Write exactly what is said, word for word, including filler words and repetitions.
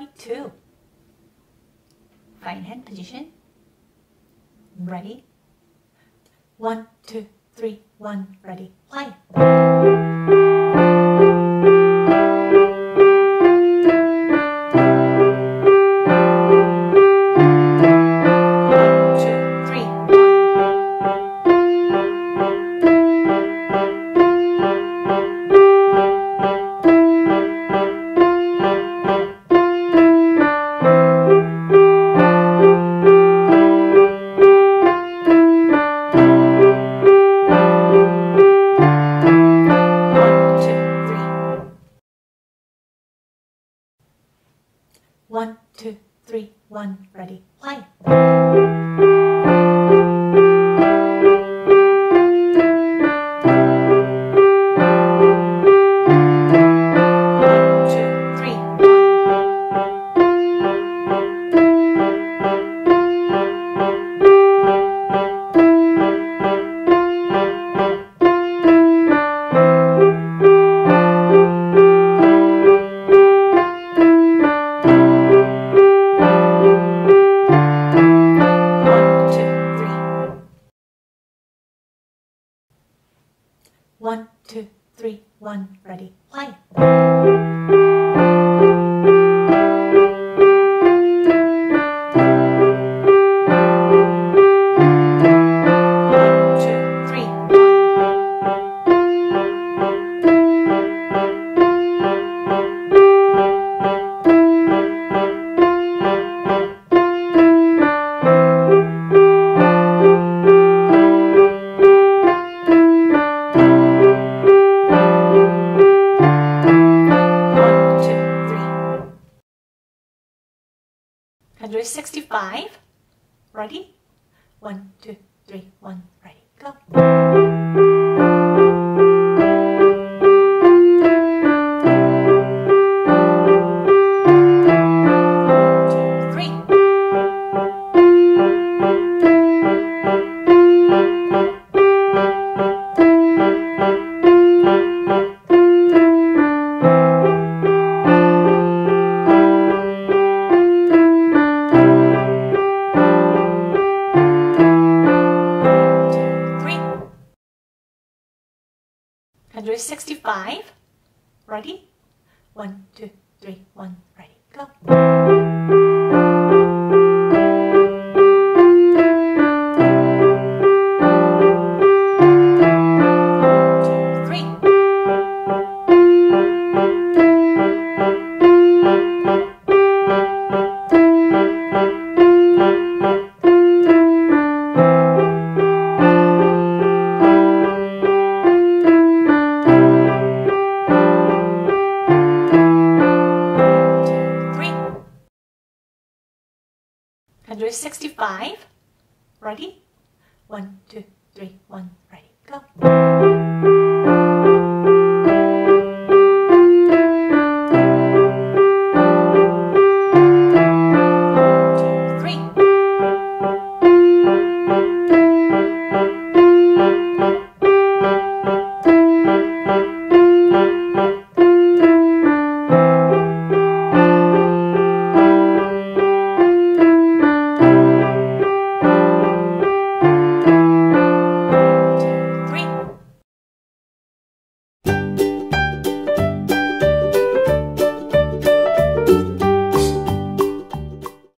twenty-two. Fine hand position. Ready. One, two, three, one, ready. Quiet. One, two, three, one, ready, quiet. One, two, three, one, ready, quiet. sixty-five. Ready? One, two, three, one, ready, go. sixty-five. Ready? One, two, three, one, ready, go. sixty-five. Ready? One, two, three, one, ready, go.